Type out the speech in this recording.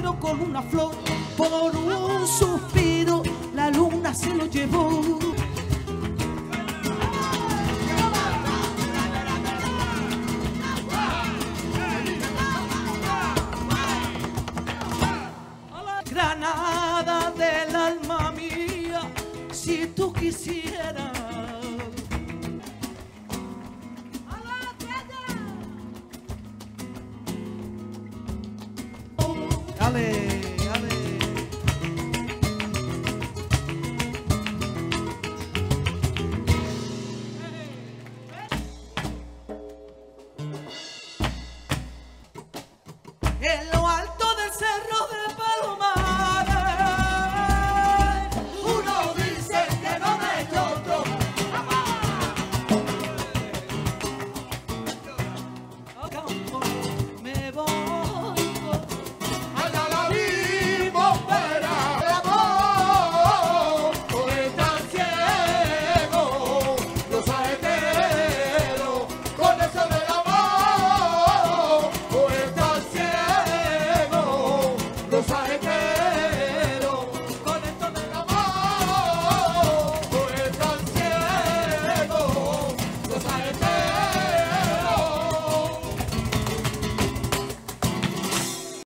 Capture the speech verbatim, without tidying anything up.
pero con una flor. Por un suspiro la luna se lo llevó. Granada del alma mía, si tú quisieras. Dale.